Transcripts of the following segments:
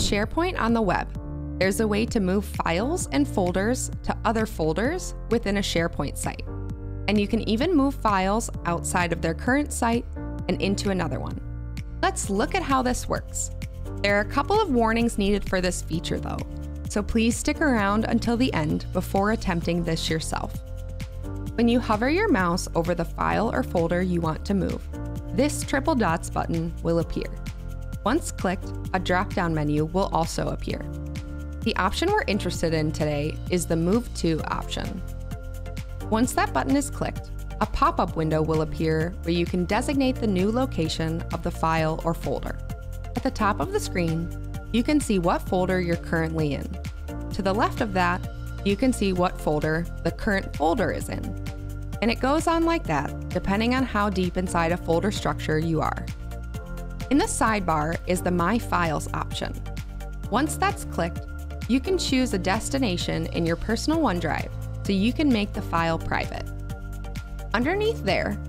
SharePoint on the web. There's a way to move files and folders to other folders within a SharePoint site. And you can even move files outside of their current site and into another one. Let's look at how this works. There are a couple of warnings needed for this feature though, so please stick around until the end before attempting this yourself. When you hover your mouse over the file or folder you want to move, this triple dots button will appear. Once clicked, a drop-down menu will also appear. The option we're interested in today is the Move To option. Once that button is clicked, a pop-up window will appear where you can designate the new location of the file or folder. At the top of the screen, you can see what folder you're currently in. To the left of that, you can see what folder the current folder is in. And it goes on like that, depending on how deep inside a folder structure you are. In the sidebar is the My Files option. Once that's clicked, you can choose a destination in your personal OneDrive so you can make the file private. Underneath there,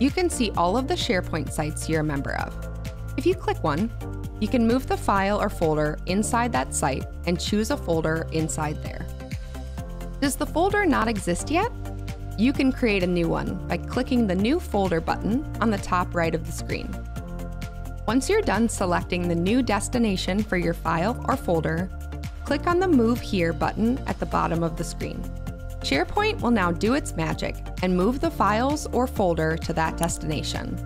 you can see all of the SharePoint sites you're a member of. If you click one, you can move the file or folder inside that site and choose a folder inside there. Does the folder not exist yet? You can create a new one by clicking the New Folder button on the top right of the screen. Once you're done selecting the new destination for your file or folder, click on the Move Here button at the bottom of the screen. SharePoint will now do its magic and move the files or folder to that destination.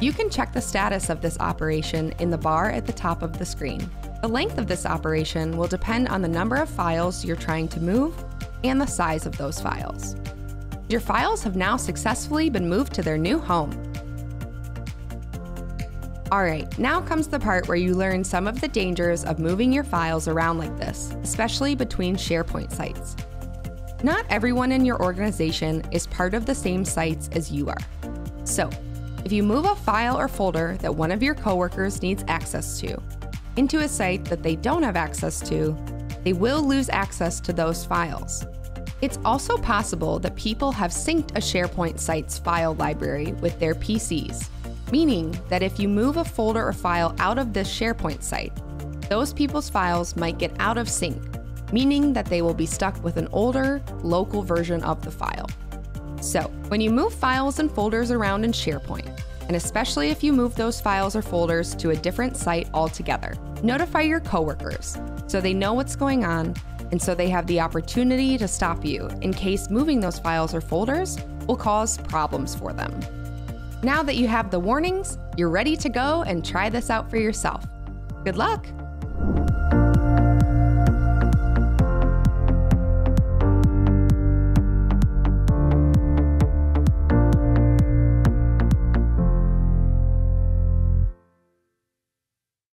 You can check the status of this operation in the bar at the top of the screen. The length of this operation will depend on the number of files you're trying to move and the size of those files. Your files have now successfully been moved to their new home. All right, now comes the part where you learn some of the dangers of moving your files around like this, especially between SharePoint sites. Not everyone in your organization is part of the same sites as you are. So, if you move a file or folder that one of your coworkers needs access to into a site that they don't have access to, they will lose access to those files. It's also possible that people have synced a SharePoint site's file library with their PCs, meaning that if you move a folder or file out of this SharePoint site, those people's files might get out of sync, meaning that they will be stuck with an older, local version of the file. So, when you move files and folders around in SharePoint, and especially if you move those files or folders to a different site altogether, notify your coworkers so they know what's going on and so they have the opportunity to stop you in case moving those files or folders will cause problems for them. Now that you have the warnings, you're ready to go and try this out for yourself. Good luck!